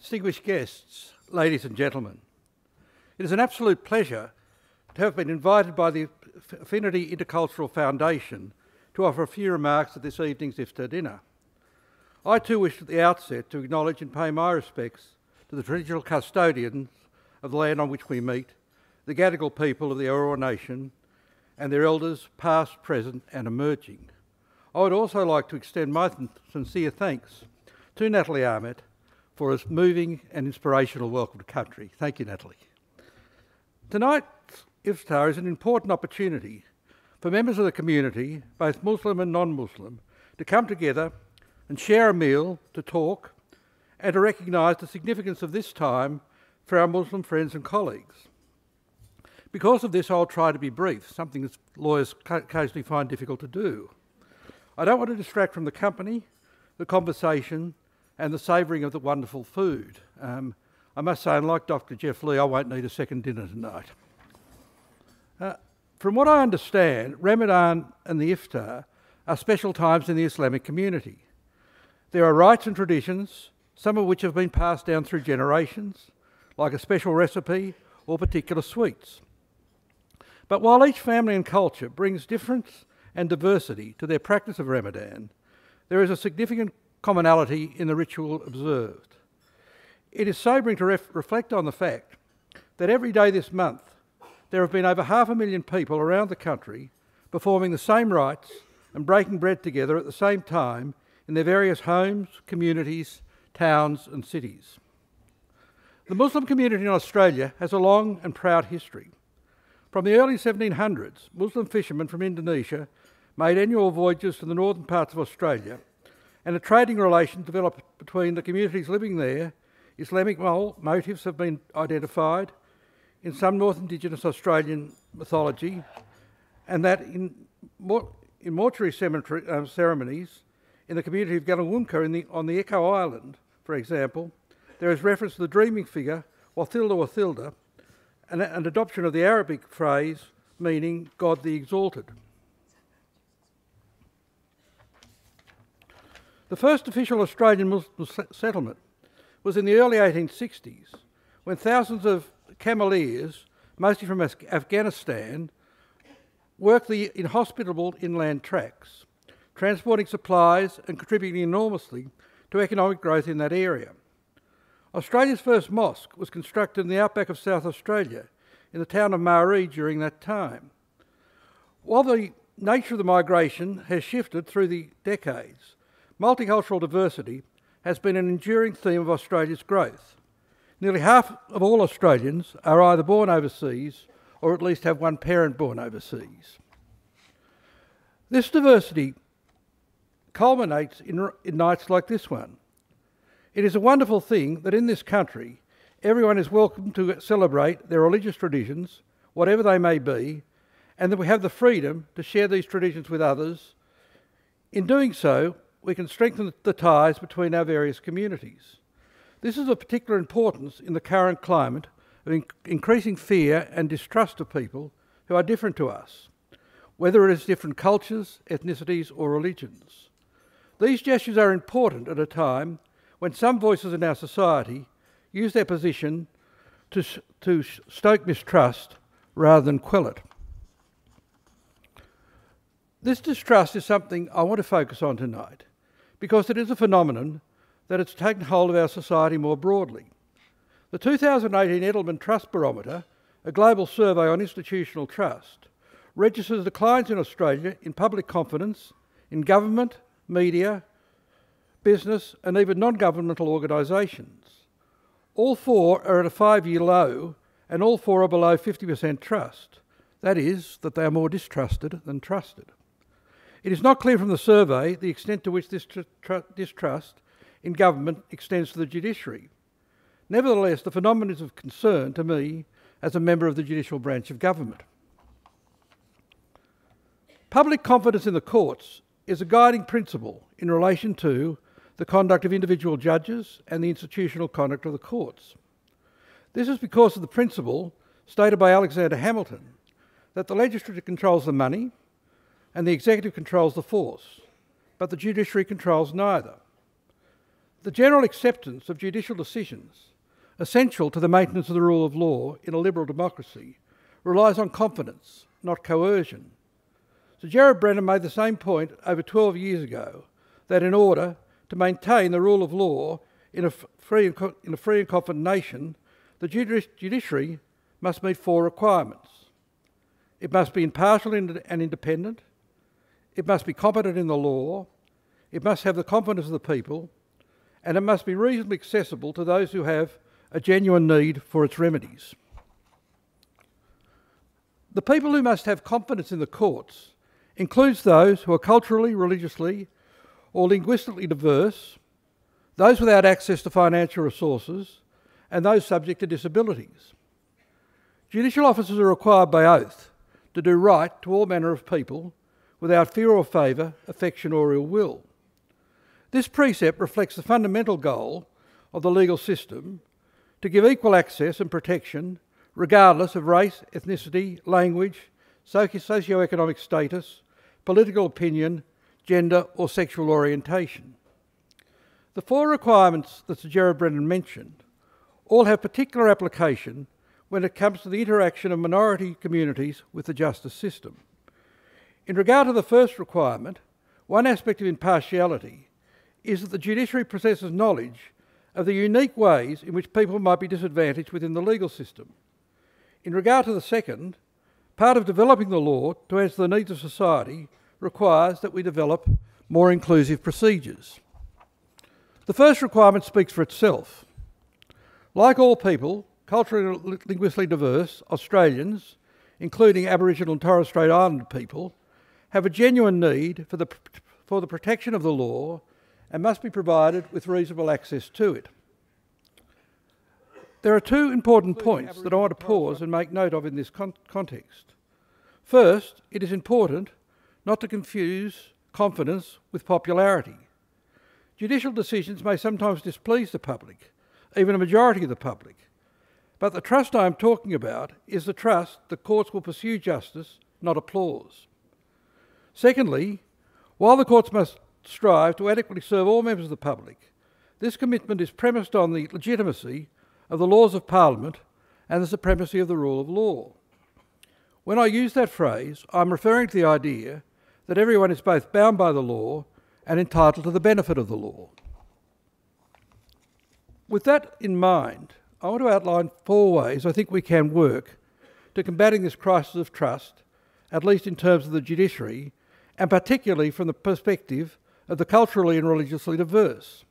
Distinguished guests, ladies and gentlemen, it is an absolute pleasure to have been invited by the Affinity Intercultural Foundation to offer a few remarks at this evening's Iftar dinner. I too wish at the outset to acknowledge and pay my respects to the traditional custodians of the land on which we meet, the Gadigal people of the Eora Nation, and their elders past, present and emerging. I would also like to extend my sincere thanks to Natalie Armit for his moving and inspirational welcome to country. Thank you, Natalie. Tonight's Iftar is an important opportunity for members of the community, both Muslim and non-Muslim, to come together and share a meal, to talk, and to recognise the significance of this time for our Muslim friends and colleagues. Because of this, I'll try to be brief, something that lawyers occasionally find difficult to do. I don't want to distract from the company, the conversation, and the savouring of the wonderful food. I must say, unlike Dr. Geoff Lee, I won't need a second dinner tonight. From what I understand, Ramadan and the Iftar are special times in the Islamic community. There are rites and traditions, some of which have been passed down through generations, like a special recipe or particular sweets. But while each family and culture brings difference and diversity to their practice of Ramadan, there is a significant commonality in the ritual observed. It is sobering to reflect on the fact that every day this month there have been over 500,000 people around the country performing the same rites and breaking bread together at the same time in their various homes, communities, towns and cities. The Muslim community in Australia has a long and proud history. From the early 1700s, Muslim fishermen from Indonesia made annual voyages to the northern parts of Australia, and a trading relation developed between the communities living there. Islamic motifs have been identified in some North Indigenous Australian mythology, and that in mortuary ceremonies in the community of Galawumka on the Echo Island, for example, there is reference to the dreaming figure Wathilda, an adoption of the Arabic phrase meaning God the Exalted. The first official Australian Muslim settlement was in the early 1860s, when thousands of cameleers, mostly from Afghanistan, worked the inhospitable inland tracts, transporting supplies and contributing enormously to economic growth in that area. Australia's first mosque was constructed in the outback of South Australia, in the town of Maree during that time. While the nature of the migration has shifted through the decades, multicultural diversity has been an enduring theme of Australia's growth. Nearly half of all Australians are either born overseas or at least have one parent born overseas. This diversity culminates in nights like this one. It is a wonderful thing that in this country everyone is welcome to celebrate their religious traditions, whatever they may be, and that we have the freedom to share these traditions with others. In doing so, we can strengthen the ties between our various communities. This is of particular importance in the current climate of increasing fear and distrust of people who are different to us, whether it is different cultures, ethnicities or religions. These gestures are important at a time when some voices in our society use their position to stoke mistrust rather than quell it. This distrust is something I want to focus on tonight, because it is a phenomenon that has taken hold of our society more broadly. The 2018 Edelman Trust Barometer, a global survey on institutional trust, registers declines in Australia in public confidence in government, media, business and even non-governmental organisations. All four are at a 5-year low and all four are below 50% trust. That is, that they are more distrusted than trusted. It is not clear from the survey the extent to which this distrust in government extends to the judiciary. Nevertheless, the phenomenon is of concern to me as a member of the judicial branch of government. Public confidence in the courts is a guiding principle in relation to the conduct of individual judges and the institutional conduct of the courts. This is because of the principle stated by Alexander Hamilton that the legislature controls the money and the executive controls the force, but the judiciary controls neither. The general acceptance of judicial decisions, essential to the maintenance of the rule of law in a liberal democracy, relies on confidence, not coercion. So Gerard Brennan made the same point over 12 years ago, that in order to maintain the rule of law in a free and confident nation, the judiciary must meet four requirements. It must be impartial and independent. It must be competent in the law. It must have the confidence of the people. And it must be reasonably accessible to those who have a genuine need for its remedies. The people who must have confidence in the courts includes those who are culturally, religiously, or linguistically diverse, those without access to financial resources, and those subject to disabilities. Judicial officers are required by oath to do right to all manner of people without fear or favour, affection or ill will. This precept reflects the fundamental goal of the legal system to give equal access and protection regardless of race, ethnicity, language, socio-economic status, political opinion, gender or sexual orientation. The four requirements that Sir Gerard Brennan mentioned all have particular application when it comes to the interaction of minority communities with the justice system. In regard to the first requirement, one aspect of impartiality is that the judiciary possesses knowledge of the unique ways in which people might be disadvantaged within the legal system. In regard to the second, part of developing the law to answer the needs of society requires that we develop more inclusive procedures. The first requirement speaks for itself. Like all people, culturally and linguistically diverse Australians, including Aboriginal and Torres Strait Islander people, have a genuine need for the protection of the law and must be provided with reasonable access to it. There are two important points that I want to pause and make note of in this context. First, it is important not to confuse confidence with popularity. Judicial decisions may sometimes displease the public, even a majority of the public, but the trust I am talking about is the trust that courts will pursue justice, not applause. Secondly, while the courts must strive to adequately serve all members of the public, this commitment is premised on the legitimacy of the laws of Parliament and the supremacy of the rule of law. When I use that phrase, I'm referring to the idea that everyone is both bound by the law and entitled to the benefit of the law. With that in mind, I want to outline four ways I think we can work to combating this crisis of trust, at least in terms of the judiciary, and particularly from the perspective of the culturally and religiously diverse.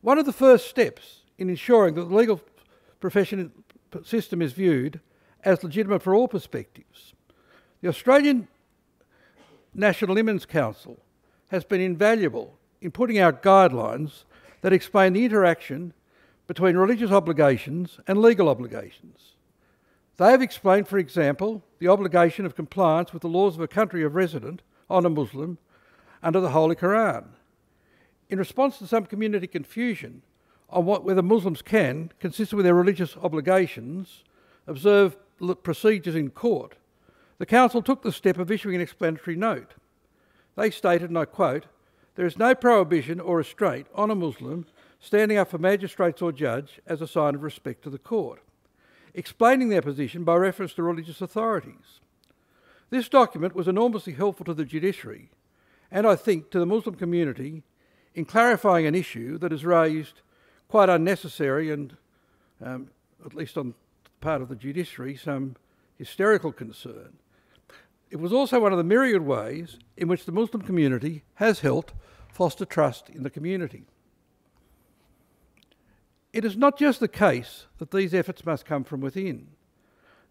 One of the first steps in ensuring that the legal profession system is viewed as legitimate for all perspectives. The Australian National Imams Council has been invaluable in putting out guidelines that explain the interaction between religious obligations and legal obligations. They have explained, for example, the obligation of compliance with the laws of a country of resident on a Muslim under the Holy Quran. In response to some community confusion on whether Muslims can, consistent with their religious obligations, observe procedures in court, the Council took the step of issuing an explanatory note. They stated, and I quote, "There is no prohibition or restraint on a Muslim standing up for magistrates or judge as a sign of respect to the court," explaining their position by reference to religious authorities. This document was enormously helpful to the judiciary and, I think, to the Muslim community in clarifying an issue that is raised quite unnecessary and, at least on part of the judiciary, some hysterical concern. It was also one of the myriad ways in which the Muslim community has helped foster trust in the community. It is not just the case that these efforts must come from within.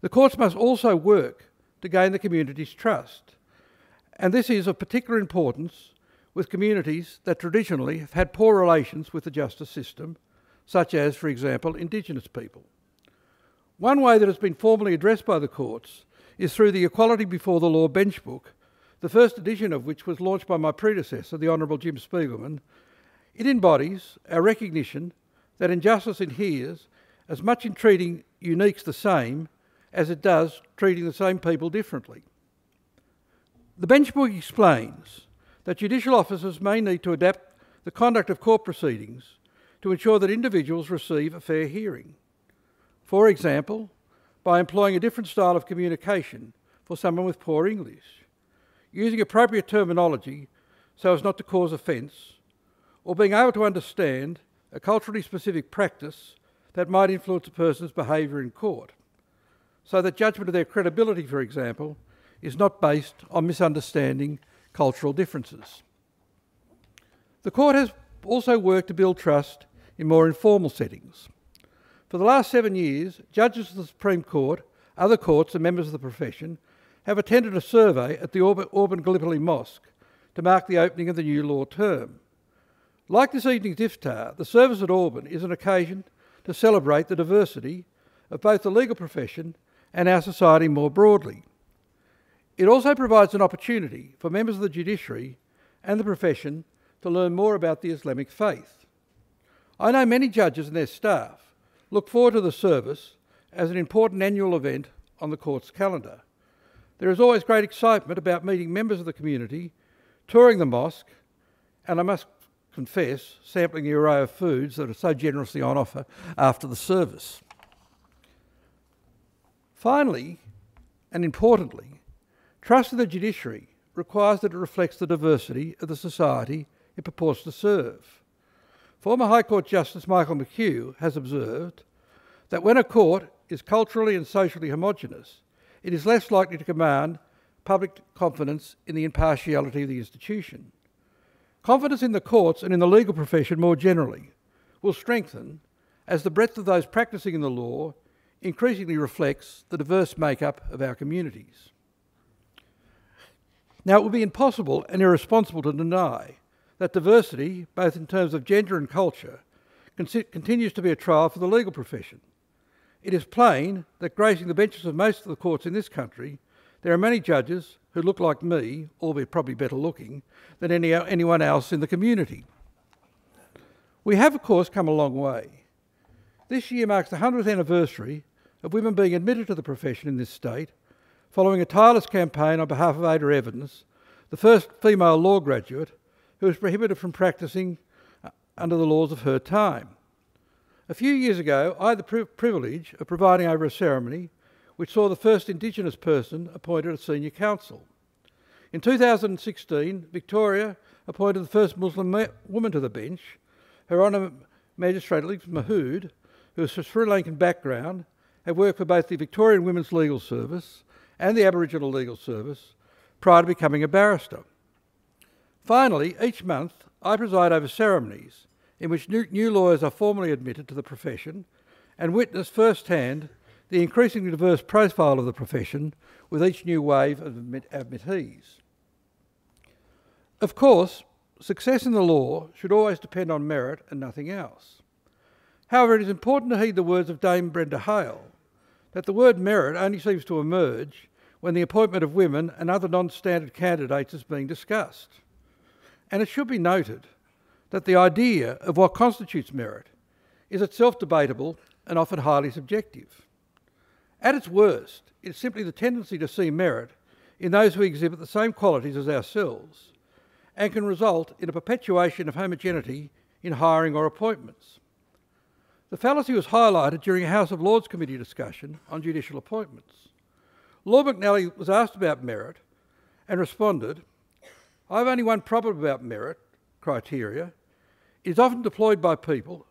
The courts must also work to gain the community's trust, and this is of particular importance with communities that traditionally have had poor relations with the justice system, such as, for example, Indigenous people. One way that has been formally addressed by the courts is through the Equality Before the Law Bench Book, the first edition of which was launched by my predecessor, the Honourable Jim Spiegelman. It embodies our recognition that injustice adheres as much in treating uniques the same as it does treating the same people differently. The Bench Book explains that judicial officers may need to adapt the conduct of court proceedings to ensure that individuals receive a fair hearing. For example, by employing a different style of communication for someone with poor English, using appropriate terminology so as not to cause offence, or being able to understand a culturally specific practice that might influence a person's behaviour in court, so that judgment of their credibility, for example, is not based on misunderstanding cultural differences. The court has also worked to build trust in more informal settings. For the last 7 years, judges of the Supreme Court, other courts and members of the profession have attended a survey at the Auburn Gallipoli Mosque to mark the opening of the new law term. Like this evening's Iftar, the service at Auburn is an occasion to celebrate the diversity of both the legal profession and our society more broadly. It also provides an opportunity for members of the judiciary and the profession to learn more about the Islamic faith. I know many judges and their staff look forward to the service as an important annual event on the court's calendar. There is always great excitement about meeting members of the community, touring the mosque, and I must confess, sampling the array of foods that are so generously on offer after the service. Finally, and importantly, trust in the judiciary requires that it reflects the diversity of the society it purports to serve. Former High Court Justice Michael McHugh has observed that when a court is culturally and socially homogenous, it is less likely to command public confidence in the impartiality of the institution. Confidence in the courts and in the legal profession more generally will strengthen as the breadth of those practising in the law increasingly reflects the diverse make-up of our communities. Now, it would be impossible and irresponsible to deny that diversity, both in terms of gender and culture, continues to be a trial for the legal profession. It is plain that gracing the benches of most of the courts in this country, there are many judges who look like me, albeit probably better looking, than anyone else in the community. We have, of course, come a long way. This year marks the 100th anniversary of women being admitted to the profession in this state, following a tireless campaign on behalf of Ada Evans, the first female law graduate who was prohibited from practising under the laws of her time. A few years ago, I had the privilege of presiding over a ceremony which saw the first Indigenous person appointed a senior counsel. In 2016, Victoria appointed the first Muslim woman to the bench, Her Honour Magistrate Lynne Mahood, who is from Sri Lankan background, had worked for both the Victorian Women's Legal Service and the Aboriginal Legal Service prior to becoming a barrister. Finally, each month, I preside over ceremonies in which new lawyers are formally admitted to the profession and witness firsthand the increasingly diverse profile of the profession with each new wave of admittees. Of course, success in the law should always depend on merit and nothing else. However, it is important to heed the words of Dame Brenda Hale, that the word merit only seems to emerge when the appointment of women and other non-standard candidates is being discussed. And it should be noted that the idea of what constitutes merit is itself debatable and often highly subjective. At its worst, it's simply the tendency to see merit in those who exhibit the same qualities as ourselves and can result in a perpetuation of homogeneity in hiring or appointments. The fallacy was highlighted during a House of Lords committee discussion on judicial appointments. Lord McNally was asked about merit and responded, "I have only one problem about merit criteria. It is often deployed by people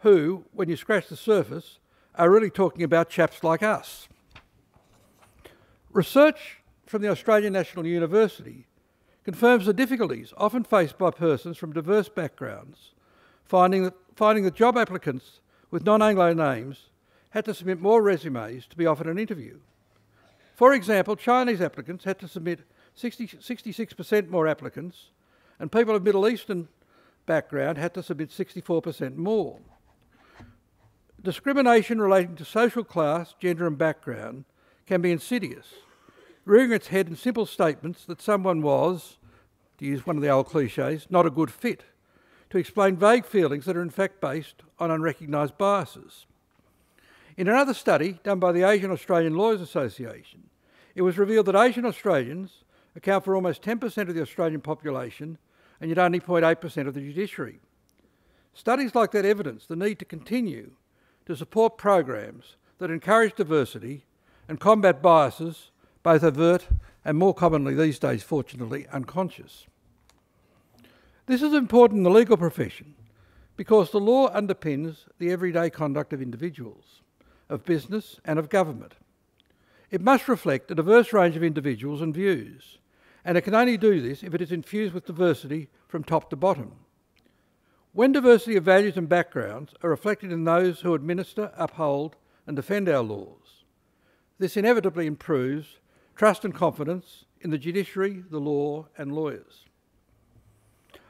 who, when you scratch the surface, are really talking about chaps like us." Research from the Australian National University confirms the difficulties often faced by persons from diverse backgrounds, finding that job applicants with non-Anglo names had to submit more resumes to be offered an interview. For example, Chinese applicants had to submit 66% more applicants, and people of Middle Eastern background had to submit 64% more. Discrimination relating to social class, gender and background can be insidious, rearing its head in simple statements that someone was, to use one of the old clichés, not a good fit, to explain vague feelings that are in fact based on unrecognised biases. In another study done by the Asian Australian Lawyers Association, it was revealed that Asian Australians account for almost 10% of the Australian population and yet only 0.8% of the judiciary. Studies like that evidence the need to continue to support programs that encourage diversity and combat biases, both overt and more commonly these days, fortunately, unconscious. This is important in the legal profession because the law underpins the everyday conduct of individuals, of business and of government. It must reflect a diverse range of individuals and views, and it can only do this if it is infused with diversity from top to bottom. When diversity of values and backgrounds are reflected in those who administer, uphold and defend our laws, this inevitably improves trust and confidence in the judiciary, the law and lawyers.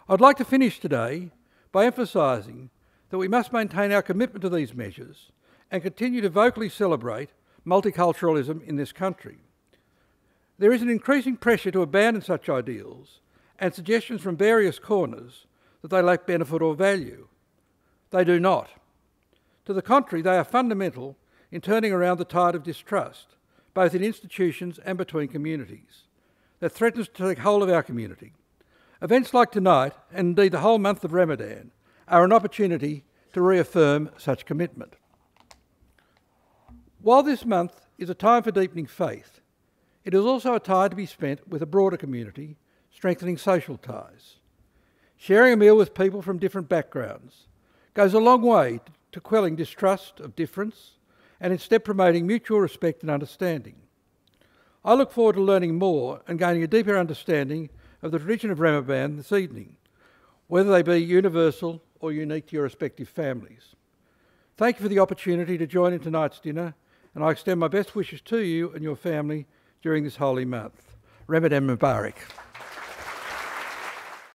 I'd like to finish today by emphasising that we must maintain our commitment to these measures and continue to vocally celebrate multiculturalism in this country. There is an increasing pressure to abandon such ideals and suggestions from various corners that they lack benefit or value. They do not. To the contrary, they are fundamental in turning around the tide of distrust, both in institutions and between communities, that threatens to take hold of our community. Events like tonight, and indeed the whole month of Ramadan, are an opportunity to reaffirm such commitment. While this month is a time for deepening faith, it is also a time to be spent with a broader community, strengthening social ties. Sharing a meal with people from different backgrounds goes a long way to quelling distrust of difference and instead promoting mutual respect and understanding. I look forward to learning more and gaining a deeper understanding of the tradition of Ramadan this evening, whether they be universal or unique to your respective families. Thank you for the opportunity to join in tonight's dinner, and I extend my best wishes to you and your family during this holy month. Ramadan Mubarak.